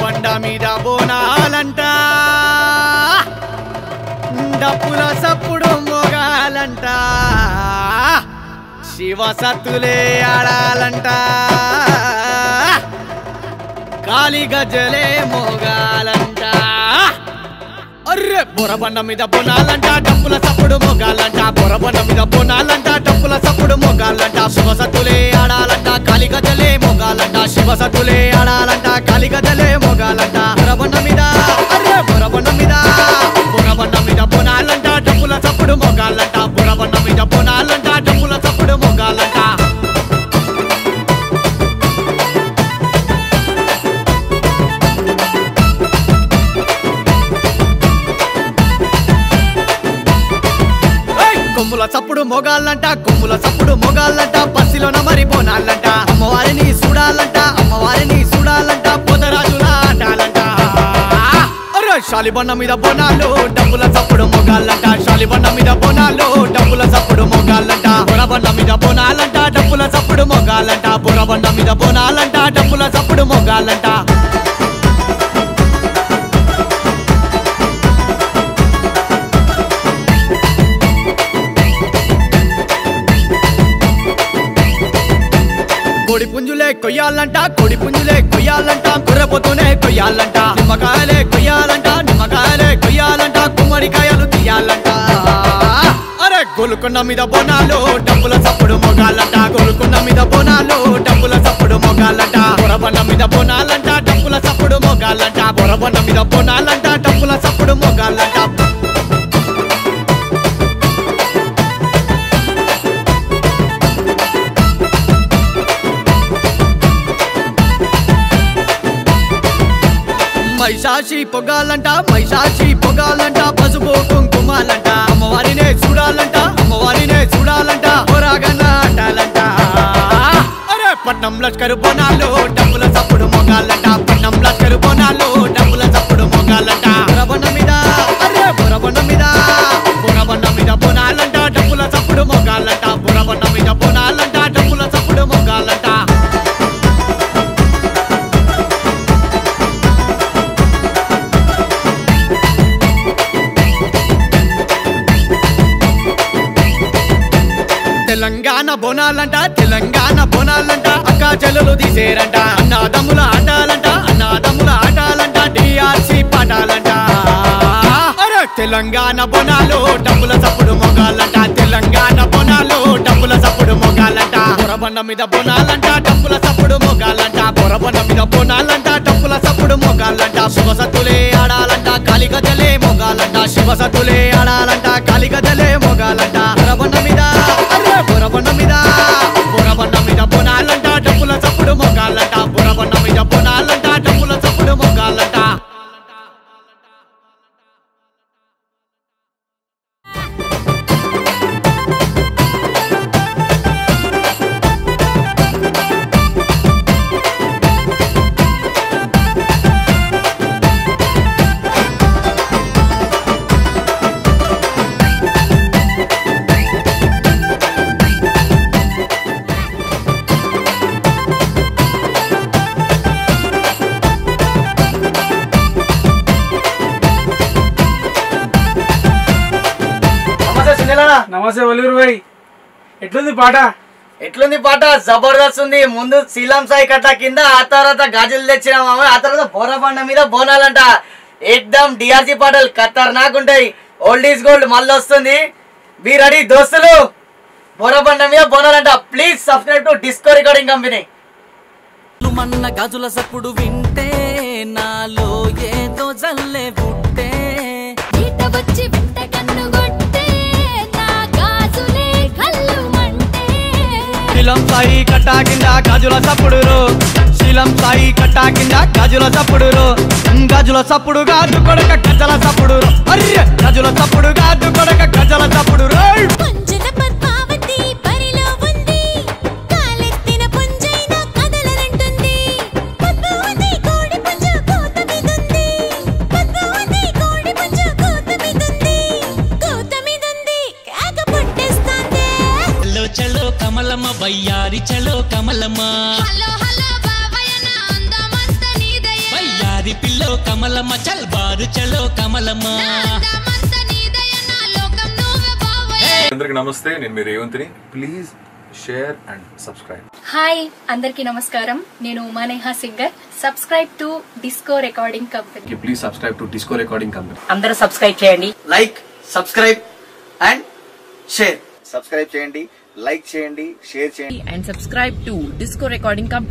బండ మీద బోనాలంట, డప్పుల సప్పుడు మోగాలంట, శివసత్తులే ఆడాలంట, కాలి గజలే మోగాలంట. అర్రే బొరబండ మీద బోనాలంట, డప్పుల సప్పుడు మోగాలంట, బొరబండ మీద బోనాలంట, డప్పుల సప్పుడు మోగాలంట, శివసత్తులే ఆడాలంట, కాలి గజలే మోగాలంట, శివసత్తులే ఆడాలంట, కాలి గజలే మోగాలంట. బొరబండ మీద అర్రే బొరబండ మీద, బొరబండ మీద బోనాలంట, డప్పుల సప్పుడు మోగాలంట, బొరబండ మీద బోనాలంట, డప్పుల సప్పుడు మోగాలంట. కొమ్ముల చప్పుడు మోగాలంట, కొమ్ముల చప్పుడు మోగాలంట, బస్సులోన మరి బోనాలంట, అమ్మవారిని చూడాలంట, అమ్మవారిని చూడాలంట, పోతరాజులా ఆడాలంట. శాలిబండ మీద బోనాలు, డబ్బుల చప్పుడు మోగాలంట, శాలిబండ మీద బోనాలు, డబ్బుల చప్పుడు మోగాలంట, బొరబండ మీద బోనాలంట, డబ్బుల చప్పుడు మోగాలంట, బొరబండ మీద బోనాలంట, డబ్బుల చప్పుడు మోగాలంట. కోడి పుంజులే కొయ్యాలంట, కోడి పుంజులే కొయ్యాలంట, కుర్రపోతూనే కొయ్యాలంట, నిమ్మకాయలే కొయ్యాలంట, నిమ్మకాయలే కొయ్యాలంట, గుమ్మడికాయలు తీయాలంట. అరే గోలుకొండ మీద బోనాలు, డబ్బుల చప్పుడు మోగాలంట, గోలుకొండ మీద బోనాలు, డబ్బుల చప్పుడు మోగాలంట, బొరబండ మీద బోనాలంట, డబ్బుల చప్పుడు మోగాలంట, బొరబండ మీద బోనాలంట, డబ్బుల చప్పుడు మోగాలంట. మైసాషి పొగాలంట, మైసాషి పొగాలంట, పసుపు కుంకుమాలంట, అమ్మవారినే చూడాలంట, అమ్మవారినే చూడాలంట, పోరాగన ఆటాలంట. అరే పట్నం లష్కరు బోనాలు, డబ్బుల చప్పుడు మొగాలంట, పట్నం లష్కరు బోనాలు, డబ్బుల చప్పుడు మొగాలంట, బొరబండ మీద అరే బొరబండ మీద, బొరబండ మీద బోనాలంట, డబ్బుల చప్పుడు మొగాలంట, బొరబండ మీద బోనాలంట, డబ్బుల చప్పుడు మొగాలంట. తెలంగాణ బోనాలంట, తెలంగాణ బోనాలంట, అక్కా చెల్లెలు తీసేరంట, అన్నాదమ్ముల ఆటాలంట, అన్నాదమ్ముల ఆటాలంట, డిఆర్సి పాటాలంట. అరే తెలంగాణ బోనాలు, డబ్బుల చప్పుడు మోగాలంట, తెలంగాణ బోనాలు, డబ్బుల చప్పుడు మోగాలంట, బొరబండ మీద బోనాలంట, డబ్బుల చప్పుడు మోగాలంట, బొరబండ మీద బోనాలంట, డబ్బుల చప్పుడు మోగాలంట, శివసత్తులే ఆడాలంట, కాలి గజలే మోగాలంట, శివసత్తులే ఆడాలంట, కాలి గజలే మోగాలంట. బొరబండ మీద అరే బొరబండ మీద, బొరబండ మీద బోనాలంట, డబ్బుల చప్పుడు మోగాలంట, బొరబండ మీద బోనాలంట, డబ్బుల చప్పుడు మోగాలంట. నమస్తే వలీరు భాయ్, ఎట్లుంది పాట? ఎట్లుంది పాట? జబర్దస్త్ ఉంది. ముందు శీలం సాయి కట్ట కింద, ఆ తర్వాత గాజులు తెచ్చినాము, ఆ తర్వాత బొరబండ మీద బోనాలంట. ఎక్దమ్ డిఆర్సీ పాటలు ఖతర్నాక్ ఉంటాయి. ఓల్డ్ ఈజ్ గోల్డ్ మళ్ళీ వస్తుంది. బీ రెడీ దోస్తులు, బొరబండ మీద బోనాలంట. Please subscribe to disco recording company. మన్న గాజుల సప్పుడు వింటే నాలో ఏదో జల్లే పుట్టే, వచ్చి శీలం సాయి కట్టా కింద గాజుల చప్పుడులో, శీలం సాయి కట్టా కింద గాజుల చప్పుడులో, గాజుల చప్పుడు గాజు కొడక గజల చప్పుడు, అర్రే గాజుల చప్పుడు గాజు కొడక గజల చప్పుడు. వయ్యారి చలో కమలమ్మ, హలో హలో బాబాయ్ నా అందమంత నీదయ్య, వయ్యారి కమలమ్మ చల్ బారు చలో కమలమ్మ. అందరికీ నమస్తే, నేను మీ రేవంతిని. Please share and subscribe. Hi అందరికీ నమస్కారం, నేను Umaneha singer. Subscribe to disco recording company. Please subscribe to disco recording company. అందరూ సబ్స్క్రైబ్ చేయండి. Like subscribe and share. Subscribe చేయండి, లైక్ చేయండి, షేర్ చేయండి and subscribe to disco recording company.